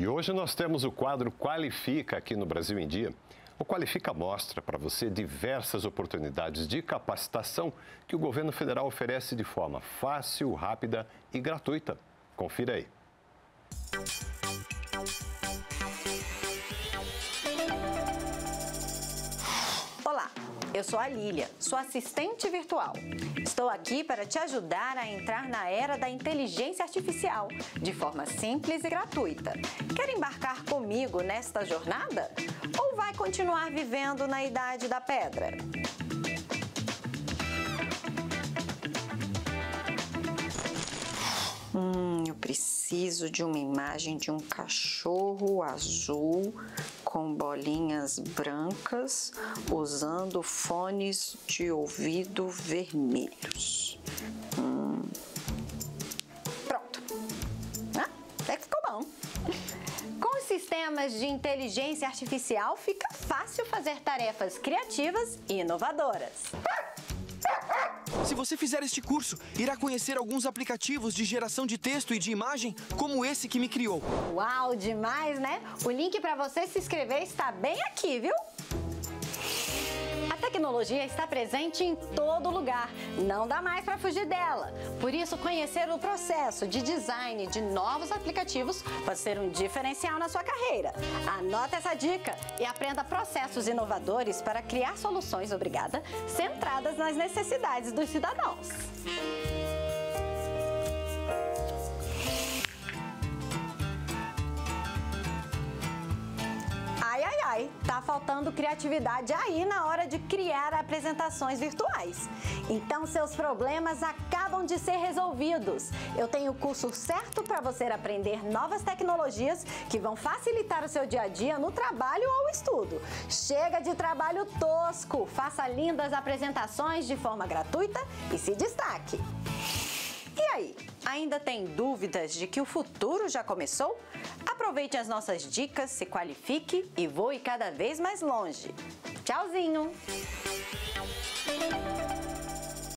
E hoje nós temos o quadro Qualifica aqui no Brasil em Dia. O Qualifica mostra para você diversas oportunidades de capacitação que o governo federal oferece de forma fácil, rápida e gratuita. Confira aí. Olá, eu sou a Lília, sua assistente virtual. Estou aqui para te ajudar a entrar na era da inteligência artificial, de forma simples e gratuita. Quer embarcar comigo nesta jornada? Ou vai continuar vivendo na idade da pedra? Eu preciso de uma imagem de um cachorro azul com bolinhas brancas usando fones de ouvido vermelhos. Pronto. Até que ficou bom. Com sistemas de inteligência artificial fica fácil fazer tarefas criativas e inovadoras. Se você fizer este curso, irá conhecer alguns aplicativos de geração de texto e de imagem, como esse que me criou. Uau, demais, né? O link para você se inscrever está bem aqui, viu? A tecnologia está presente em todo lugar, não dá mais para fugir dela. Por isso, conhecer o processo de design de novos aplicativos pode ser um diferencial na sua carreira. Anota essa dica e aprenda processos inovadores para criar soluções, obrigada, centradas nas necessidades dos cidadãos. Tá faltando criatividade aí na hora de criar apresentações virtuais. Então seus problemas acabam de ser resolvidos. Eu tenho o curso certo para você aprender novas tecnologias que vão facilitar o seu dia a dia no trabalho ou estudo. Chega de trabalho tosco, faça lindas apresentações de forma gratuita e se destaque. E aí, ainda tem dúvidas de que o futuro já começou? Aproveite as nossas dicas, se qualifique e voe cada vez mais longe. Tchauzinho!